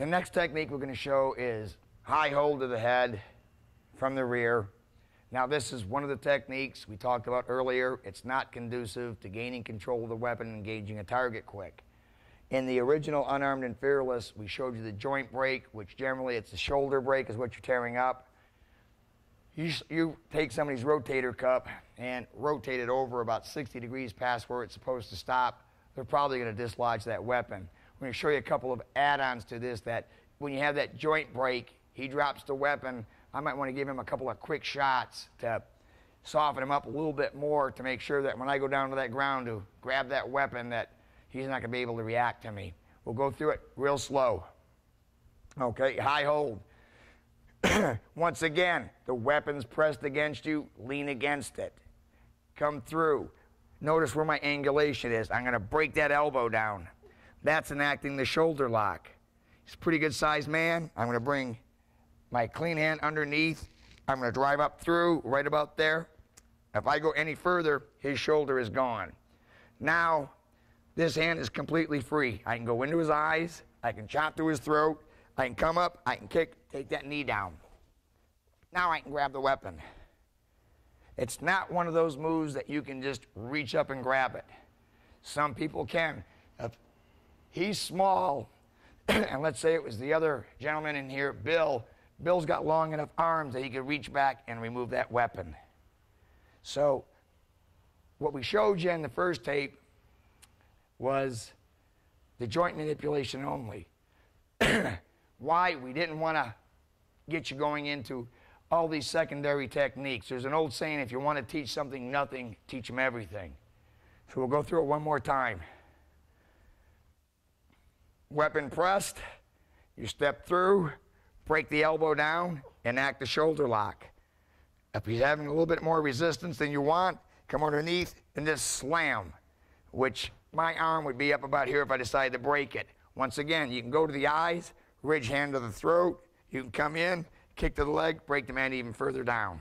The next technique we're going to show is high hold of the head from the rear. Now this is one of the techniques we talked about earlier. It's not conducive to gaining control of the weapon and engaging a target quick. In the original Unarmed and Fearless, we showed you the joint break, which generally it's the shoulder break is what you're tearing up. You take somebody's rotator cup and rotate it over about 60 degrees past where it's supposed to stop. They're probably going to dislodge that weapon. We're going to show you a couple of add-ons to this that when you have that joint break, he drops the weapon. I might want to give him a couple of quick shots to soften him up a little bit more to make sure that when I go down to that ground to grab that weapon that he's not going to be able to react to me. We'll go through it real slow. Okay, high hold. Once again, the weapon's pressed against you, lean against it. Come through. Notice where my angulation is. I'm going to break that elbow down. That's enacting the shoulder lock. He's a pretty good sized man. I'm going to bring my clean hand underneath. I'm going to drive up through right about there. If I go any further, his shoulder is gone. Now, this hand is completely free. I can go into his eyes. I can chop through his throat. I can come up. I can kick, take that knee down. Now I can grab the weapon. It's not one of those moves that you can just reach up and grab it. Some people can. If he's small, and let's say it was the other gentleman in here, Bill. Bill's got long enough arms that he could reach back and remove that weapon. So what we showed you in the first tape was the joint manipulation only. Why we didn't want to get you going into all these secondary techniques. There's an old saying, if you want to teach something nothing, teach them everything. So we'll go through it one more time. Weapon pressed, you step through, break the elbow down, enact the shoulder lock. If he's having a little bit more resistance than you want, come underneath and just slam, which my arm would be up about here if I decided to break it. Once again, you can go to the eyes, ridge hand to the throat, you can come in, kick to the leg, break the man even further down.